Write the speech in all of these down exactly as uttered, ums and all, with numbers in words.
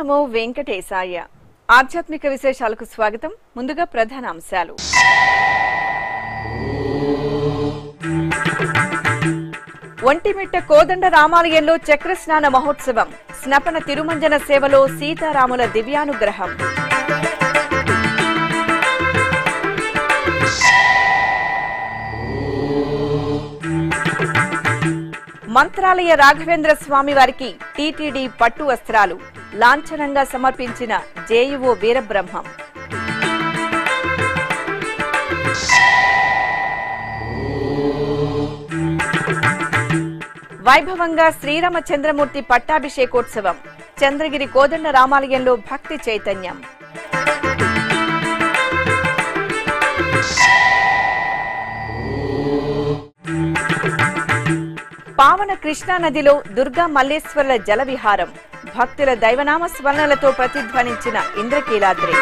నమో వెంకటేశాయ ఆధ్యాత్మిక విశేషాలకు స్వాగతం ముందుగా ప్రధాన అంశాలు ఒంటిమిట్ట కోదండ రామాలయంలో చక్ర స్నాన మహోత్సవం స్నాపన తిరుమంజన సేవలో సీతారాముల దివ్యానుగ్రహం మంత్రాలయ రాఘవేంద్ర స్వామి వారికి టీటీడీ పట్టు వస్త్రాలు లాంఛనంగా సమర్పించిన జేయుఓ వీరబ్రహ్మం వైభవంగా శ్రీరామచంద్రమూర్తి పట్టాభిషేకోత్సవం చంద్రగిరి కోదండ రామాలయంలో భక్తి చైతన్యం పావన కృష్ణా నదిలో దుర్గా మల్లేశ్వరుల జల విహారం భక్తుల దైవనామ స్మరణలతో ప్రతిధ్వనించిన ఇంద్రకీలాద్రి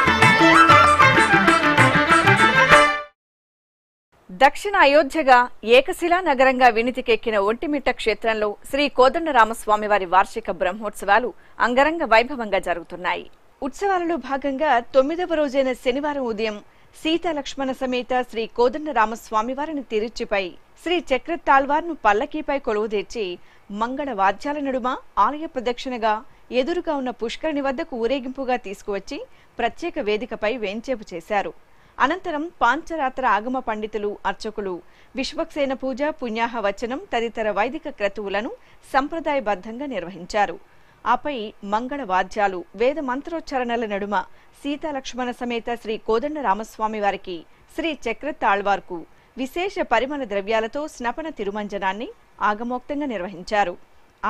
దక్షిణ అయోధ్యగా ఏకశిలా నగరంగా వినితికెక్కిన ఒంటిమిట్ట క్షేత్రంలో శ్రీ కోదండరామస్వామివారి వార్షిక బ్రహ్మోత్సవాలు అంగరంగ వైభవంగా జరుగుతున్నాయి. ఉత్సవాలలో భాగంగా తొమ్మిదవ రోజైన శనివారం ఉదయం సీతాలక్ష్మణ సమేత శ్రీ కోదండరామస్వామివారిని తిరుచిపై శ్రీ చక్ర తాల్వార్ను పల్లకీపై కొలువుదీర్చి మంగళ వాద్యాల నడుమ ఆలయ ప్రదక్షిణగా ఎదురుగా ఉన్న పుష్కరిణి వద్దకు ఊరేగింపుగా తీసుకువచ్చి ప్రత్యేక వేదికపై వేంచేపు చేశారు. అనంతరం పాంచరాత్ర ఆగమ పండితులు అర్చకులు విశ్వక్సేన పూజ పుణ్యాహ వచనం తదితర వైదిక క్రతువులను సంప్రదాయబద్ధంగా నిర్వహించారు. ఆపై మంగళ వాద్యాలు వేద మంత్రోచ్చారణల నడుమ సీతాలక్ష్మణ సమేత శ్రీ కోదండ రామస్వామి వారికి శ్రీ చక్ర తాళ్వార్కు విశేష పరిమళ ద్రవ్యాలతో స్నపన తిరుమంజనాన్ని ఆగమోక్తంగా నిర్వహించారు.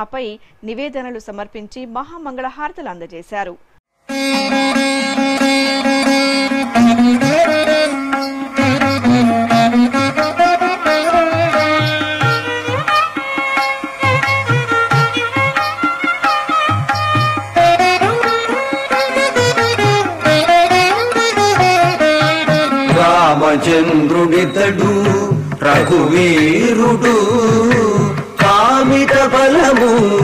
ఆపై నివేదనలు సమర్పించి మహామంగళహారతులు అందజేశారు. చంద్రుడితడు రఘువీరుడు కామిత బలమూలియగలిగనిందరికి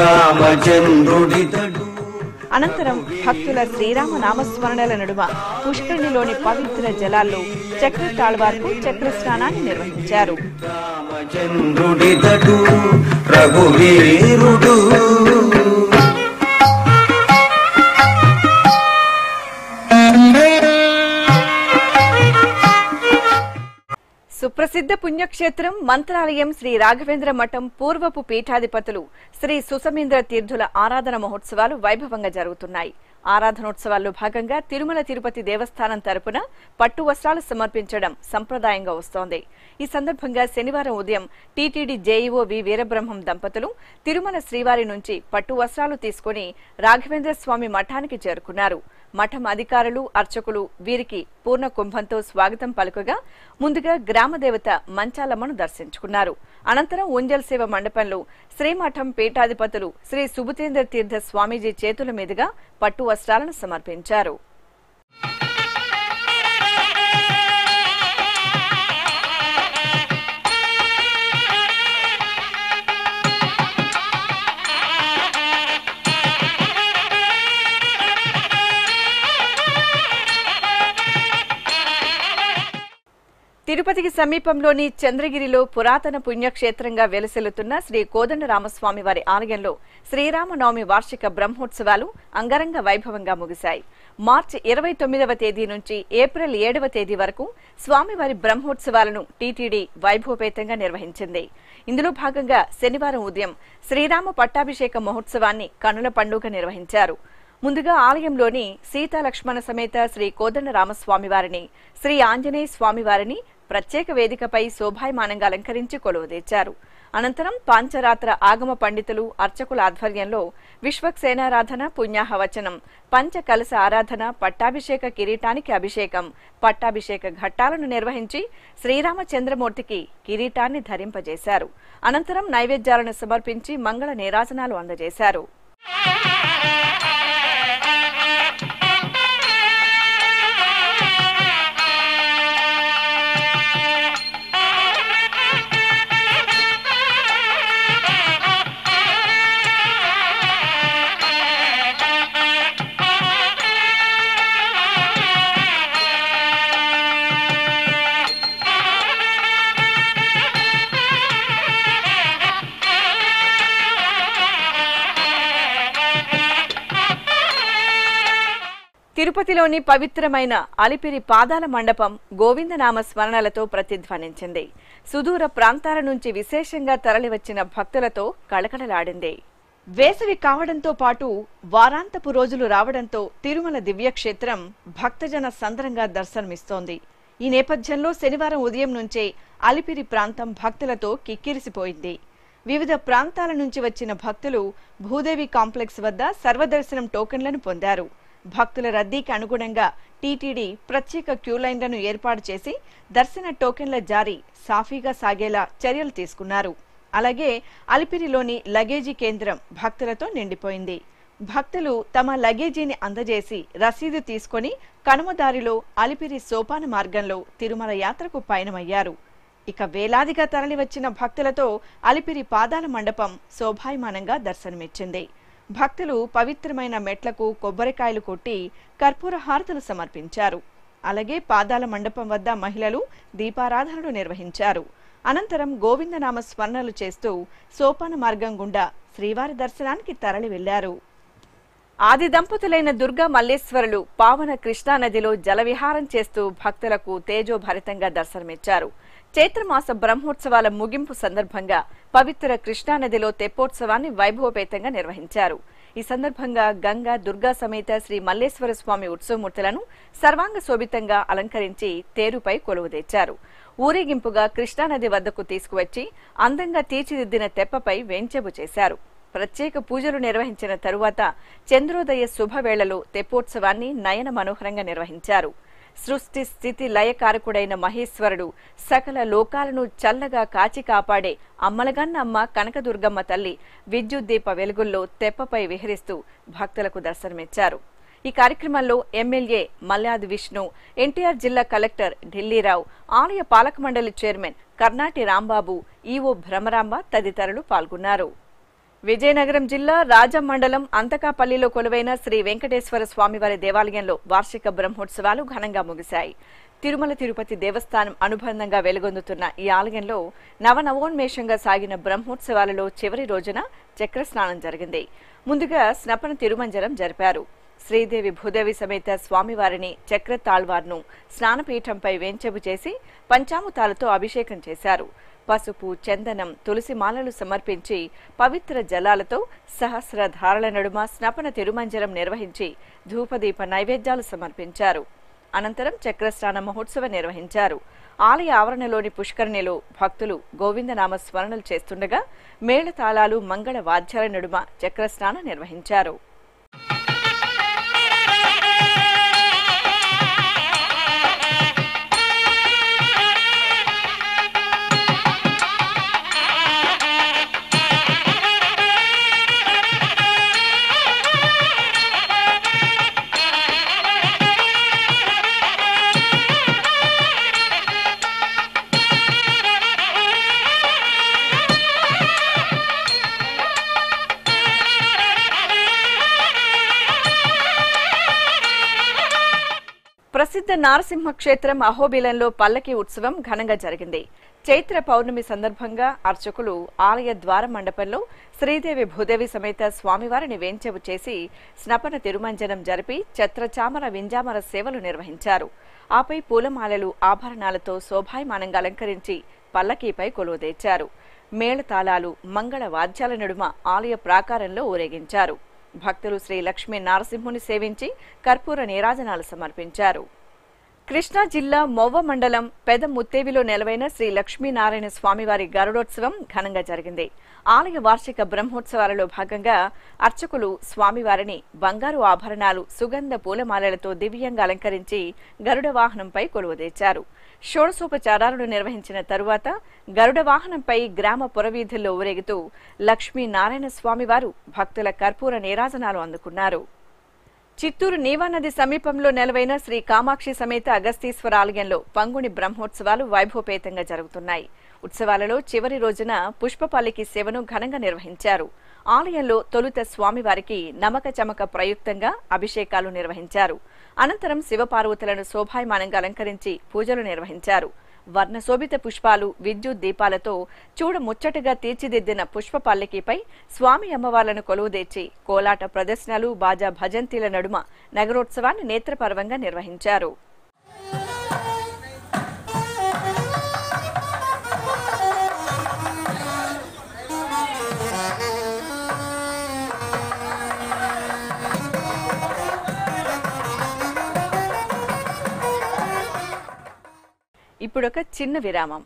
రామచంద్రుడితడు. అనంతరం భక్తుల శ్రీరామ నామస్మరణల నడుమ పుష్కరిణిలోని పవిత్ర జలాల్లో చక్ర తాళ్వార్కు చక్ర స్నానాన్ని నిర్వహించారు. రామచంద్రుడితడు రఘువీరుడు సుప్రసిద్ధ పుణ్యక్షేత్రం మంత్రాలయం శ్రీ రాఘవేంద్ర మఠం పూర్వపు పీఠాధిపతులు శ్రీ సుసమీంద్ర తీర్థుల ఆరాధన మహోత్సవాలు వైభవంగా జరుగుతున్నాయి. ఆరాధనోత్సవాల్లో భాగంగా తిరుమల తిరుపతి దేవస్థానం తరపున పట్టు వస్త్రాలు సమర్పించడం సంప్రదాయంగా వస్తోంది. ఈ సందర్భంగా శనివారం ఉదయం టీటీడీ జేఈఓ వి వీరబ్రహ్మం దంపతులు తిరుమల శ్రీవారి నుంచి పట్టు వస్త్రాలు తీసుకుని రాఘవేంద్ర స్వామి మఠానికి చేరుకున్నారు. మఠం అధికారులు అర్చకులు వీరికి పూర్ణ కుంభంతో స్వాగతం పలుకగా ముందుగా గ్రామదేవత మంచాలమ్మను దర్శించుకున్నారు. అనంతరం ఉంజల్ సేవ మండపంలో శ్రీమఠం పీఠాధిపతులు శ్రీ సుభుతేంద్ర తీర్థ స్వామీజీ చేతుల మీదుగా పట్టు వస్త్రాలను సమర్పించారు. తిరుపతికి సమీపంలోని చంద్రగిరిలో పురాతన పుణ్యక్షేత్రంగా వెలసిల్లుతున్న శ్రీ కోదండరామస్వామి వారి ఆలయంలో శ్రీరామనవమి వార్షిక బ్రహ్మోత్సవాలు అంగరంగ వైభవంగా ముగిశాయి. మార్చి ఇరవై తొమ్మిదవ తేదీ నుంచి ఏప్రిల్ ఏడవ తేదీ వరకు స్వామివారి బ్రహ్మోత్సవాలను టీటీడీ వైభవపేతంగా నిర్వహించింది. ఇందులో భాగంగా శనివారం ఉదయం శ్రీరామ పట్టాభిషేక మహోత్సవాన్ని కనుల పండుగ నిర్వహించారు. ముందుగా ఆలయంలోని సీతాలక్ష్మణ సమేత శ్రీ కోదండరామస్వామివారిని శ్రీ ఆంజనేయ స్వామివారిని ప్రత్యేక వేదికపై శోభాయమానంగా అలంకరించి కొలువుదీర్చారు. అనంతరం పాంచరాత్ర ఆగమ పండితులు అర్చకుల ఆధ్వర్యంలో విశ్వక్సేనారాధన పుణ్యాహ వచనం పంచకలశ ఆరాధన పట్టాభిషేక కిరీటానికి అభిషేకం పట్టాభిషేక ఘట్టాలను నిర్వహించి శ్రీరామచంద్రమూర్తికి కిరీటాన్ని ధరింపజేశారు. అనంతరం నైవేద్యాలను సమర్పించి మంగళ నీరాజనాలు అందజేశారు. తిరుపతిలోని పవిత్రమైన అలిపిరి పాదాల మండపం గోవిందనామ స్మరణలతో ప్రతిధ్వనించింది. సుదూర ప్రాంతాల నుంచి విశేషంగా తరలివచ్చిన భక్తులతో కళకళలాడింది. వేసవి కావడంతో పాటు వారాంతపు రోజులు రావడంతో తిరుమల దివ్యక్షేత్రం భక్తజన సంద్రంగా దర్శనమిస్తోంది. ఈ నేపథ్యంలో శనివారం ఉదయం నుంచే అలిపిరి ప్రాంతం భక్తులతో కిక్కిరిసిపోయింది. వివిధ ప్రాంతాల నుంచి వచ్చిన భక్తులు భూదేవి కాంప్లెక్స్ వద్ద సర్వదర్శనం టోకెన్లను పొందారు. భక్తుల రద్దీకి అనుగుణంగా టీటీడీ ప్రత్యేక క్యూలైన్లను ఏర్పాటు చేసి దర్శన టోకెన్ల జారీ సాఫీగా సాగేలా చర్యలు తీసుకున్నారు. అలాగే అలిపిరిలోని లగేజీ కేంద్రం భక్తులతో నిండిపోయింది. భక్తులు తమ లగేజీని అందజేసి రసీదు తీసుకుని కనుమదారిలో అలిపిరి సోపాన మార్గంలో తిరుమల యాత్రకు పయనమయ్యారు. ఇక వేలాదిగా తరలివచ్చిన భక్తులతో అలిపిరి పాదాల మండపం శోభాయమానంగా దర్శనమిచ్చింది. భక్తులు పవిత్రమైన మెట్లకు కొబ్బరికాయలు కొట్టి కర్పూర హారతులు సమర్పించారు. అలాగే పాదాల మండపం వద్ద మహిళలు దీపారాధనలు నిర్వహించారు. అనంతరం గోవిందనామ స్మరణలు చేస్తూ సోపాన మార్గం గుండా శ్రీవారి దర్శనానికి తరలి వెళ్లారు. ఆది దంపతులైన దుర్గా మల్లేశ్వరులు పావన కృష్ణానదిలో జలవిహారం చేస్తూ భక్తులకు తేజోభరితంగా దర్శనమిచ్చారు. చైత్రమాస బ్రహ్మోత్సవాల ముగింపు సందర్భంగా పవిత్ర కృష్ణానదిలో తెప్పోత్సవాన్ని వైభవపేతంగా నిర్వహించారు. ఈ సందర్భంగా గంగా దుర్గా సమేత శ్రీ మల్లేశ్వర స్వామి ఉత్సవమూర్తులను సర్వాంగ శోభితంగా అలంకరించి తేరుపై కొలువుదీర్చారు. ఊరేగింపుగా కృష్ణానది వద్దకు తీసుకువచ్చి అందంగా తీర్చిదిద్దిన తెప్పపై వేంచేపు చేశారు. ప్రత్యేక పూజలు నిర్వహించిన తరువాత చంద్రోదయ శుభవేళలో తెప్పోత్సవాన్ని నయన మనోహరంగా నిర్వహించారు. సృష్టి స్థితి లయకారకుడైన మహేశ్వరుడు సకల లోకాలను చల్లగా కాచి కాపాడే అమ్మలగన్నమ్మ కనకదుర్గమ్మ తల్లి విద్యుత్ దీప వెలుగుల్లో తెప్పపై విహరిస్తూ భక్తులకు దర్శనమిచ్చారు. ఈ కార్యక్రమంలో ఎమ్మెల్యే మల్లాది విష్ణు, ఎన్టీఆర్ జిల్లా కలెక్టర్ ఢిల్లీరావు, ఆలయ పాలక మండలి చైర్మన్ కర్ణాటి రాంబాబు, ఈవో భ్రమరాంబ తదితరులు పాల్గొన్నారు. విజయనగరం జిల్లా రాజం మండలం అంతకాపల్లిలో కొలువైన శ్రీ వెంకటేశ్వర స్వామివారి దేవాలయంలో వార్షిక బ్రహ్మోత్సవాలు ఘనంగా ముగిశాయి. తిరుమల తిరుపతి దేవస్థానం అనుబంధంగా వెలుగొందుతున్న ఈ ఆలయంలో నవనవోన్మేషంగా సాగిన బ్రహ్మోత్సవాలలో చివరి రోజున చక్రస్నానం జరిగింది. ముందుగా స్నపన తిరుమంజనం జరిపారు. శ్రీదేవి భూదేవి సమేత స్వామివారిని చక్ర తాళ్వార్ను స్నానపీఠంపై వేంచెపు చేసి పంచామృతాలతో అభిషేకం చేశారు. పసుపు, చందనం, తులసి మాలలు సమర్పించి పవిత్ర జలాలతో సహస్ర ధారల నడుమ స్నాపన తిరుమంజనం నిర్వహించి ధూపదీప నైవేద్యాలు సమర్పించారు. అనంతరం చక్రస్నాన మహోత్సవం నిర్వహించారు. ఆలయ ఆవరణలోని పుష్కరిణిలో భక్తులు గోవిందనామ స్మరణలు చేస్తుండగా మేళతాళాలు, మంగళ వాద్యాల నడుమ చక్రస్నానం నిర్వహించారు. ప్రసిద్ధ నారసింహ క్షేత్రం అహోబిలంలో పల్లకి ఉత్సవం ఘనంగా జరిగింది. చైత్ర పౌర్ణమి సందర్భంగా అర్చకులు ఆలయ ద్వార మండపంలో శ్రీదేవి భూదేవి సమేత స్వామివారిని వేంచెపు చేసి స్నపన తిరుమంజనం జరిపి ఛత్రచామర వింజామర సేవలు నిర్వహించారు. ఆపై పూలమాలలు, ఆభరణాలతో శోభాయమానంగా అలంకరించి పల్లకీపై కొలువుదేర్చారు. మేళతాళాలు, మంగళ వాద్యాల నడుమ ఆలయ ప్రాకారంలో ఊరేగించారు. భక్తులు శ్రీ లక్ష్మీ నారసింహుని సేవించి కర్పూర నీరాజనాలు సమర్పించారు. కృష్ణా జిల్లా మొవ్వ మండలం పెద ముత్తేవిలో నెలవైన శ్రీ లక్ష్మీనారాయణ స్వామివారి గరుడోత్సవం ఘనంగా జరిగింది. ఆలయ వార్షిక బ్రహ్మోత్సవాలలో భాగంగా అర్చకులు స్వామివారిని బంగారు ఆభరణాలు, సుగంధ పూలమాలలతో దివ్యంగా అలంకరించి గరుడ వాహనంపై కొలువుదేర్చారు. షోడశోపచారాలను నిర్వహించిన తరువాత గరుడ వాహనంపై గ్రామ పురవీధుల్లో ఊరేగుతూ లక్ష్మీనారాయణ స్వామివారు భక్తుల కర్పూర నీరాజనాలు అందుకున్నారు. చిత్తూరు నీవానది సమీపంలో నెలవైన శ్రీ కామాక్షి సమేత అగస్తీశ్వర ఆలయంలో పంగుని బ్రహ్మోత్సవాలు వైభవపేతంగా జరుగుతున్నాయి. ఉత్సవాలలో చివరి రోజున పుష్పపాలికి సేవను ఘనంగా నిర్వహించారు. ఆలయంలో తొలుత స్వామివారికి నమక చమక ప్రయుక్తంగా అభిషేకాలు నిర్వహించారు. అనంతరం శివపార్వతులను శోభాయమానంగా అలంకరించి పూజలు నిర్వహించారు. వర్ణశోభిత పుష్పాలు విద్యుత్ దీపాలతో చూడ ముచ్చటగా తీర్చిదిద్దిన పుష్ప పల్లకిపై స్వామి అమ్మవార్లను కొలువుదేర్చి కోలాట ప్రదర్శనలు బాజా భజంతిల నడుమ నగరోత్సవాన్ని నేత్రపర్వంగా నిర్వహించారు। ఇప్పుడొక చిన్న విరామం।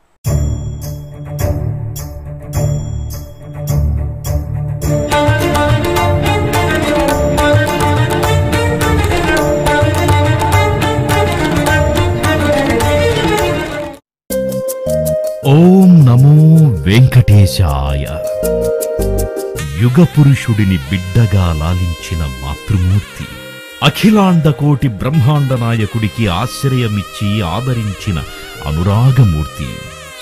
ఓం నమో వెంకటేశాయ। యుగ పురుషుడిని బిడ్డగా లాలించిన మాతృమూర్తి, అఖిలాండ కోటి బ్రహ్మాండ నాయకుడికి ఆశ్రయమిచ్చి ఆదరించిన అనురాగమూర్తి,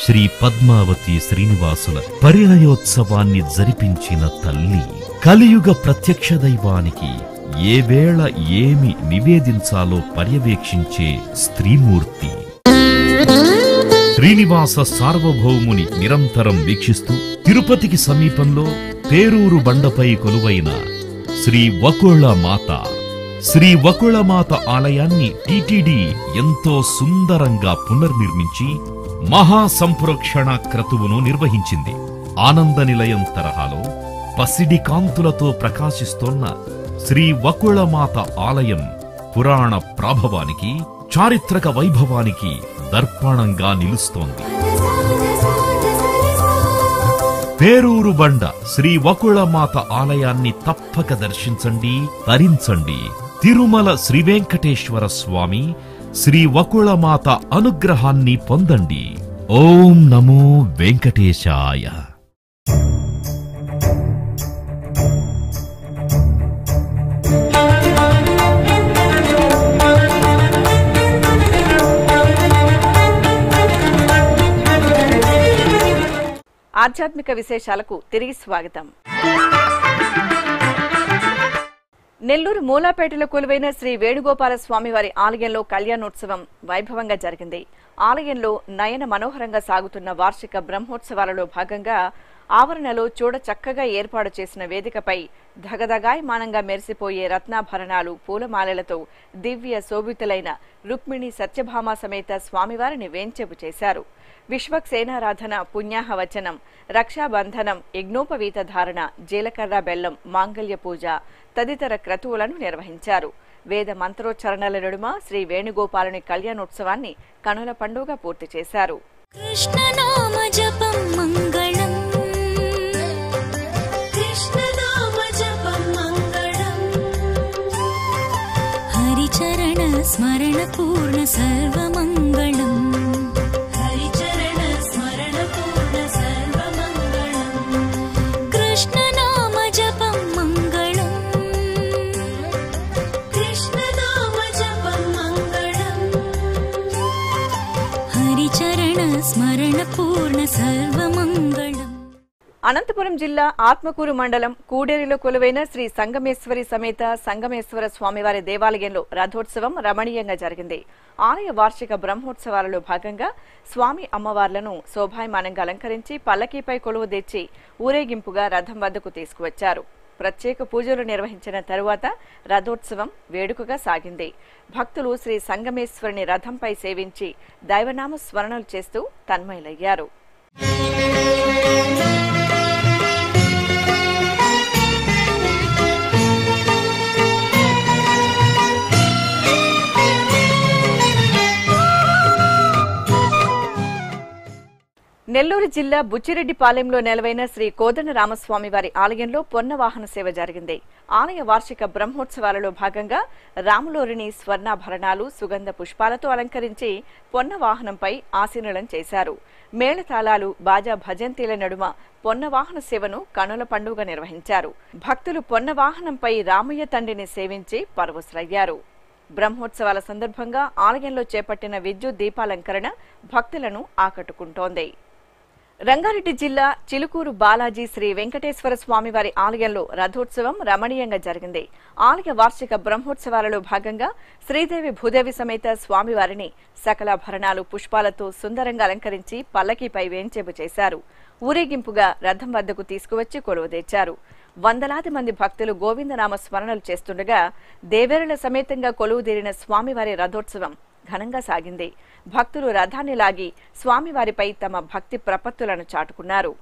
శ్రీ పద్మావతి శ్రీనివాసుల పరిణయోత్సవాన్ని జరిపించిన తల్లి, కలియుగ ప్రత్యక్ష దైవానికి ఏ వేళ ఏమి నివేదించాలో పర్యవేక్షించే స్త్రీమూర్తి, శ్రీనివాస సార్వభౌముని నిరంతరం వీక్షిస్తూ తిరుపతికి సమీపంలో పేరూరు బండపై కొలువైన శ్రీ వకుళ మాత శ్రీ వకుళమాత ఆలయాన్ని టిటిడి ఎంతో సుందరంగా పునర్నిర్మించి మహా సంప్రోక్షణ క్రతువును నిర్వహించింది। ఆనంద నిలయం తరహాలో పసిడి కాంతులతో ప్రకాశిస్తోన్న శ్రీ వకుళమాత ఆలయం పురాణ ప్రాభవానికి, చారిత్రక వైభవానికి దర్పణంగా నిలుస్తోంది। పేరూరు బండ శ్రీ వకుళమాత ఆలయాన్ని తప్పక దర్శించండి, తరించండి। తిరుమల శ్రీ వెంకటేశ్వర స్వామి శ్రీ వకుళమాత అనుగ్రహాన్ని పొందండి। ఓం నమో వెంకటేశాయ। ఆధ్యాత్మిక విశేషాలకు తిరిగి స్వాగతం। నెల్లూరు మూలాపేటలో కొలువైన శ్రీ వేణుగోపాల స్వామి వారి ఆలయంలో కళ్యాణోత్సవం వైభవంగా జరిగింది। ఆలయంలో నయన మనోహరంగా సాగుతున్న వార్షిక బ్రహ్మోత్సవాలలో భాగంగా ఆవరణలో చూడ చక్కగా ఏర్పాటు చేసిన వేదికపై ధగధగాయమానంగా మెరిసిపోయే రత్నాభరణాలు పూలమాలలతో దివ్య శోభితులైన రుక్మిణి సత్యభామ సమేత స్వామివారిని వేంచేపు చేశారు। విశ్వక్సేనారాధన, పుణ్యాహవచనం, రక్షాబంధనం, యజ్ఞోపవీత ధారణ, జీలకర్ర బెల్లం మాంగళ్య పూజ తదితర క్రతువులను నిర్వహించారు। వేద మంత్రోచ్చారణల నడుమ శ్రీ వేణుగోపాలుని కళ్యాణోత్సవాన్ని కనుల పండుగగా పూర్తి చేశారు। స్మరణ పూర్ణ సర్వమంగళం హరిచరణ స్మరణ పూర్ణ సర్వమంగళం కృష్ణ నామ జపం మంగళం కృష్ణ నామ జపం మంగళం హరిచరణ స్మరణ పూర్ణ సర్వమంగళం। అనంతపురం జిల్లా ఆత్మకూరు మండలం కూడేరిలో కొలువైన శ్రీ సంగమేశ్వరి సమేత సంగమేశ్వర స్వామివారి దేవాలయంలో రథోత్సవం రమణీయంగా జరిగింది। ఆలయ వార్షిక బ్రహ్మోత్సవాలలో భాగంగా స్వామి అమ్మవార్లను శోభాయమానంగా అలంకరించి పల్లకీపై కొలువు తెచ్చి ఊరేగింపుగా రథం వద్దకు తీసుకువచ్చారు। ప్రత్యేక పూజలు నిర్వహించిన తరువాత రథోత్సవం వేడుకగా సాగింది। భక్తులు శ్రీ సంగమేశ్వరిని రథంపై సేవించి దైవనామ స్మరణలు చేస్తూ తన్మయులయ్యారు। నెల్లూరు జిల్లా బుచ్చిరెడ్డిపాలెంలో నెలవైన శ్రీ కోదండ రామస్వామి వారి ఆలయంలో పొన్న వాహన సేవ జరిగింది। ఆలయ వార్షిక బ్రహ్మోత్సవాలలో భాగంగా రాములోరిని స్వర్ణాభరణాలు, సుగంధ పుష్పాలతో అలంకరించి పొన్న వాహనంపై ఆశీనులం చేశారు। మేళతాళాలు, బాజా భజంతిల నడుమ పొన్న వాహన సేవను కనుల పండుగ నిర్వహించారు। భక్తులు పొన్న వాహనంపై రామయ్య తండ్రిని సేవించి పరవశులయ్యారు। బ్రహ్మోత్సవాల సందర్భంగా ఆలయంలో చేపట్టిన విద్యుత్ దీపాలంకరణ భక్తులను ఆకట్టుకుంటోంది। రంగారెడ్డి జిల్లా చిలుకూరు బాలాజీ శ్రీ వెంకటేశ్వర స్వామి వారి ఆలయంలో రథోత్సవం రమణీయంగా జరిగింది. ఆలయ వార్షిక బ్రహ్మోత్సవాలలో భాగంగా శ్రీదేవి భూదేవి సమేత స్వామి వారిని సకల భరణాలు పుష్పాలతో సుందరంగా అలంకరించి పల్లకిపై వేంచేపు చేశారు. ఊరేగింపుగా రథం వద్దకు తీసుకువచ్చి కొలువుదీర్చారు. వందలాది మంది భక్తులు గోవిందనామ స్మరణలు చేస్తుండగా దేవేరుల సమేతంగా కొలువుదీరిన స్వామి వారి రథోత్సవం ఘనంగా సాగింది. భక్తులు రథాన్ని లాగి స్వామి వారిపై తమ భక్తి ప్రపత్తులను చాటుకున్నారు.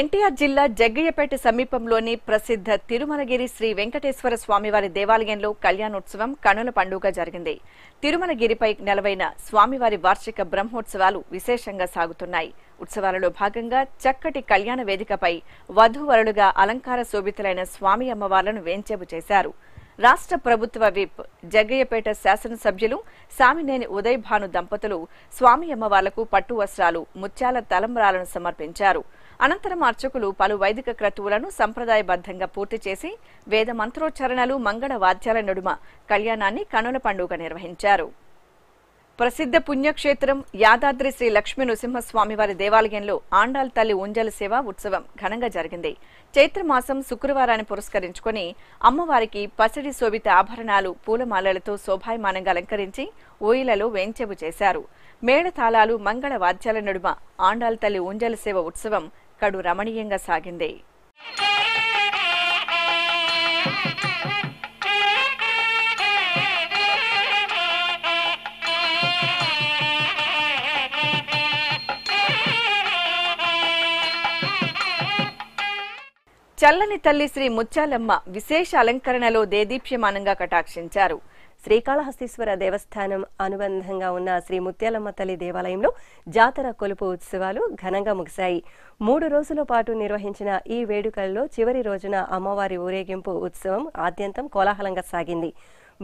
ఎన్టీఆర్ జిల్లా జగ్గయ్యపేట సమీపంలోని ప్రసిద్ధ తిరుమలగిరి శ్రీ వెంకటేశ్వర స్వామివారి దేవాలయంలో కళ్యాణోత్సవం కనుల పండుగ జరిగింది. తిరుమలగిరిపై నెలవైన స్వామివారి వార్షిక బ్రహ్మోత్సవాలు విశేషంగా సాగుతున్నాయి. ఉత్సవాలలో భాగంగా చక్కటి కళ్యాణ వేదికపై వధూవరులుగా అలంకార శోభితులైన స్వామి అమ్మవార్లను వేంచేపు చేశారు. రాష్ట్ర ప్రభుత్వ విప్ జగ్గయ్యపేట శాసనసభ్యులు సామినేని ఉదయ్ భాను దంపతులు స్వామి అమ్మవార్లకు పట్టు వస్త్రాలు, ముత్యాల తలంబ్రాలను సమర్పించారు. అనంతరం అర్చకులు పలు వైదిక క్రతువులను సంప్రదాయబద్ధంగా పూర్తి చేసి వేద మంత్రోచ్చారణలు, మంగళ వాద్యాల నడుమ కళ్యాణాన్ని కనుల పండుగ నిర్వహించారు. ప్రసిద్ధ పుణ్యక్షేత్రం యాదాద్రి శ్రీ లక్ష్మీ నృసింహస్వామివారి దేవాలయంలో ఆండాల్ తల్లి ఉంజల సేవ ఉత్సవం ఘనంగా జరిగింది. చైత్రమాసం శుక్రవారాన్ని పురస్కరించుకుని అమ్మవారికి పసిడి శోభిత ఆభరణాలు, పూలమాలలతో శోభాయమానంగా అలంకరించి ఊయలలో వేంచేపు చేశారు. మేళతాళాలు, మంగళ వాద్యాల నడుమ ఆండాల్ తల్లి ఉంజల సేవ ఉత్సవం కడు రమణీయంగా సాగింది. చల్లని తల్లి శ్రీ ముత్యాలమ్మ విశేష అలంకరణలో దేదీప్యమానంగా కటాక్షించారు. శ్రీకాళహస్తీశ్వర దేవస్థానం అనుబంధంగా ఉన్న శ్రీ ముత్యాలమ్మ తల్లి దేవాలయంలో జాతర కొలుపు ఉత్సవాలు ఘనంగా ముగిశాయి. మూడు రోజుల పాటు నిర్వహించిన ఈ వేడుకల్లో చివరి రోజున అమ్మవారి ఊరేగింపు ఉత్సవం ఆద్యంతం కోలాహలంగా సాగింది.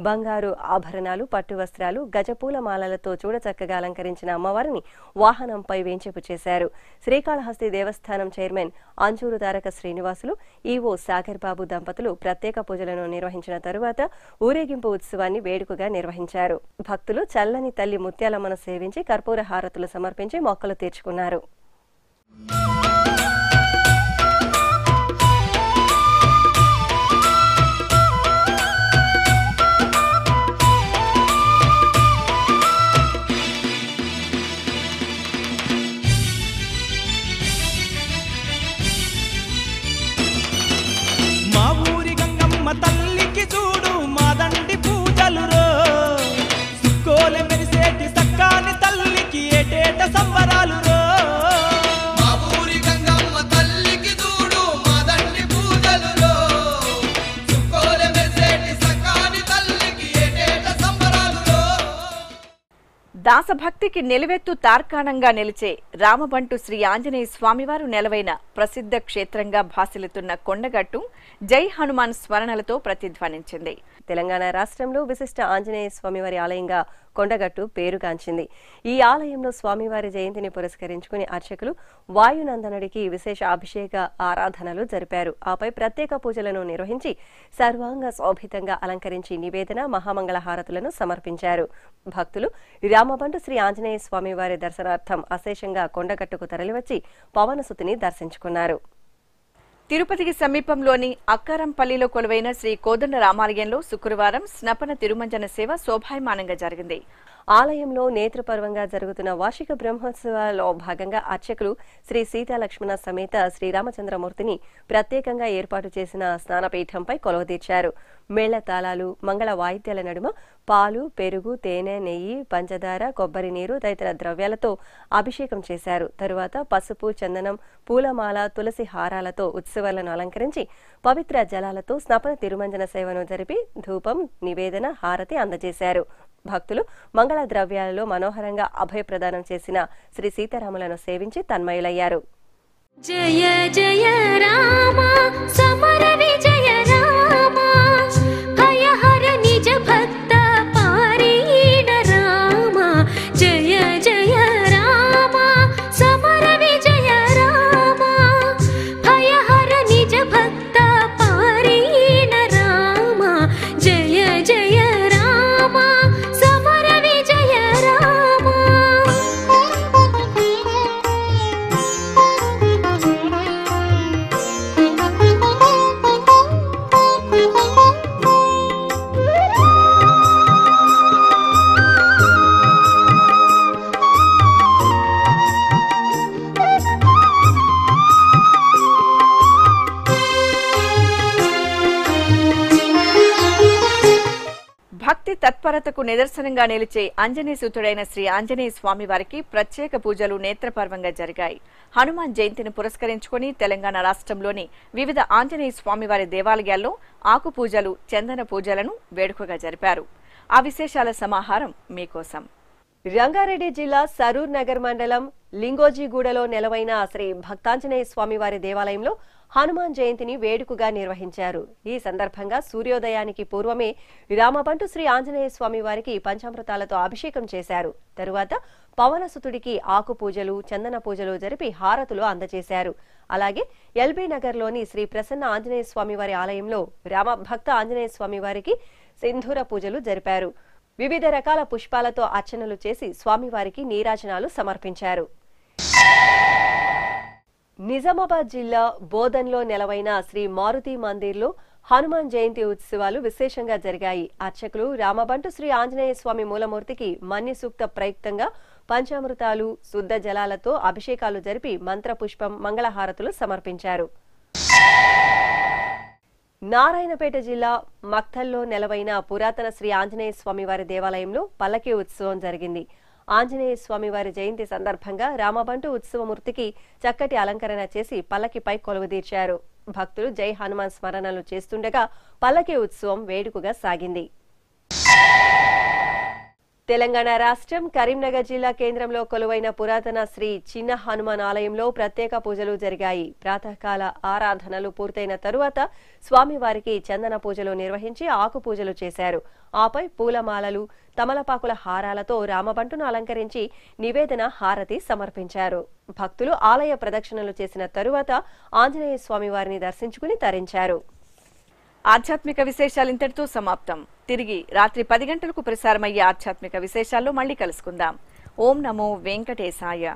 బంగారు ఆభరణాలు, పట్టు వస్త్రాలు, గజపూల మాలలతో చూడచక్కగా అలంకరించిన అమ్మవారిని వాహనంపై వేంచేపు చేశారు. శ్రీకాళహస్తి దేవస్థానం చైర్మన్ అంజూరు తారక శ్రీనివాసులు, ఈవో సాగర్ బాబు దంపతులు ప్రత్యేక పూజలను నిర్వహించిన తరువాత ఊరేగింపు ఉత్సవాన్ని వేడుకగా నిర్వహించారు. భక్తులు చల్లని తల్లి ముత్యాలమ్మను సేవించి కర్పూర హారతులు సమర్పించి మొక్కలు తీర్చుకున్నారు. దాసభక్తికి నిలువెత్తు తార్కాణంగా నిలిచే రామబంటు శ్రీ ఆంజనేయ స్వామివారు నెలవైన ప్రసిద్ధ క్షేత్రంగా భాసిల్లుతున్న కొండగట్టు జై హనుమాన్ స్మరణలతో ప్రతిధ్వనించింది. తెలంగాణ రాష్ట్రంలో విశిష్ట ఆంజనేయ స్వామివారి ఆలయంగా కొండగట్టు పేరుగాంచింది. ఈ ఆలయంలో స్వామివారి జయంతిని పురస్కరించుకుని అర్చకులు వాయునందనుడికి విశేష అభిషేక ఆరాధనలు జరిపారు. ఆపై ప్రత్యేక పూజలను నిర్వహించి సర్వాంగ శోభితంగా అలంకరించి నివేదన, మహామంగళ హారతులను సమర్పించారు. భక్తులు రామబంటు శ్రీ ఆంజనేయ స్వామివారి దర్శనార్థం అశేషంగా కొండగట్టుకు తరలివచ్చి పవనసుతిని దర్శించుకున్నారు. తిరుపతికి సమీపంలోని అక్కారంపల్లిలో కొలువైన శ్రీ కోదండ రామాలయంలో శుక్రవారం స్నపన తిరుమంజన సేవ శోభాయమానంగా జరిగింది. ఆలయంలో నేత్రపర్వంగా జరుగుతున్న వార్షిక బ్రహ్మోత్సవాల్లో భాగంగా అర్చకులు శ్రీ సీతాలక్ష్మణ సమేత శ్రీరామచంద్రమూర్తిని ప్రత్యేకంగా ఏర్పాటు చేసిన స్నానపీఠంపై కొలువుదీర్చారు. మేళ తాళాలు, మంగళ వాయిద్యాల నడుమ పాలు, పెరుగు, తేనె, నెయ్యి, పంచదార, కొబ్బరి నీరు తదితర ద్రవ్యాలతో అభిషేకం చేశారు. తరువాత పసుపు, చందనం, పూలమాల, తులసి హారాలతో ఉత్సవాలను అలంకరించి పవిత్ర జలాలతో స్నపన తిరుమంజన సేవను జరిపి ధూపం, నివేదన, హారతి అందజేశారు. భక్తులు మంగళ ద్రవ్యాలలో మనోహరంగా అభయప్రదానం చేసిన శ్రీ సీతారాములను సేవించి తన్మయులయ్యారు. జయ జయ రామ సమర విజయ రామ భయ హర నిజ భక్త పారీణ రామ జయ జయ రామ సమర విజయ రామ. తత్పరతకు నిదర్శనంగా నిలిచే ఆంజనేయ సూతుడైన శ్రీ ఆంజనేయ స్వామి వారికి ప్రత్యేక పూజలు నేత్రపర్వంగా జరిగాయి. హనుమాన్ జయంతిని పురస్కరించుకొని తెలంగాణ రాష్ట్రంలోని వివిధ ఆంజనేయ స్వామి వారి దేవాలయాల్లో ఆకు పూజలు, చందన పూజలను వేడుకగా జరిపారు. ఆ విశేషాల సమాహారం మీ కోసం. రంగారెడ్డి జిల్లా సరూర్ నగర్ మండలం లింగోజీగూడలో నెలవైన శ్రీ భక్తాంజనేయ స్వామి వారి దేవాలయంలో హనుమాన్ జయంతిని వేడుకగా నిర్వహించారు. ఈ సందర్భంగా సూర్యోదయానికి పూర్వమే రామబంటు శ్రీ ఆంజనేయ స్వామి వారికి పంచామృతాలతో అభిషేకం చేశారు. తరువాత పవనసుతుడికి ఆకు పూజలు, చందన పూజలు జరిపి హారతులు అందజేశారు. అలాగే ఎల్బీ నగర్లోని శ్రీ ప్రసన్న ఆంజనేయ స్వామి వారి ఆలయంలో రామభక్త ఆంజనేయ స్వామి వారికి సింధూర పూజలు జరిపారు. వివిధ రకాల పుష్పాలతో అర్చనలు చేసి స్వామివారికి నీరాజనాలు సమర్పించారు. నిజామాబాద్ జిల్లా బోధన్లో నెలవైన శ్రీ మారుతి మందిర్లో హనుమాన్ జయంతి ఉత్సవాలు విశేషంగా జరిగాయి. అర్చకులు రామబంటు శ్రీ ఆంజనేయ స్వామి మూలమూర్తికి మన్య సూక్త ప్రయుక్తంగా పంచామృతాలు, శుద్ధ జలాలతో అభిషేకాలు జరిపి మంత్రపుష్పం, మంగళహారతులు సమర్పించారు. నారాయణపేట జిల్లా మక్తల్లో నెలవైన పురాతన శ్రీ ఆంజనేయ స్వామివారి దేవాలయంలో పల్లకి ఉత్సవం జరిగింది. ఆంజనేయ స్వామివారి జయంతి సందర్భంగా రామబంటు ఉత్సవమూర్తికి చక్కటి అలంకరణ చేసి పల్లకిపై కొలువుదీర్చారు. భక్తులు జై హనుమాన్ స్మరణలు చేస్తుండగా పల్లకి ఉత్సవం వేడుకగా సాగింది. తెలంగాణ రాష్ట్రం కరీంనగర్ జిల్లా కేంద్రంలో కొలువైన పురాతన శ్రీ చిన్న హనుమాన్ ఆలయంలో ప్రత్యేక పూజలు జరిగాయి. ప్రాతకాల ఆరాధనలు పూర్తయిన తరువాత స్వామివారికి చందన పూజలు నిర్వహించి ఆకు పూజలు చేశారు. ఆపై పూలమాలలు, తమలపాకుల హారాలతో రామబంటును అలంకరించి నివేదన హారతి సమర్పించారు. భక్తులు ఆలయ ప్రదక్షిణలు చేసిన తరువాత ఆంజనేయ స్వామివారిని దర్శించుకుని తరించారు. ఆధ్యాత్మిక విశేషాలు ఇంతటితో సమాప్తం. తిరిగి రాత్రి పది గంటలకు ప్రసారమయ్యే ఆధ్యాత్మిక విశేషాల్లో మళ్ళీ కలుసుకుందాం. ఓం నమో వెంకటేశాయ.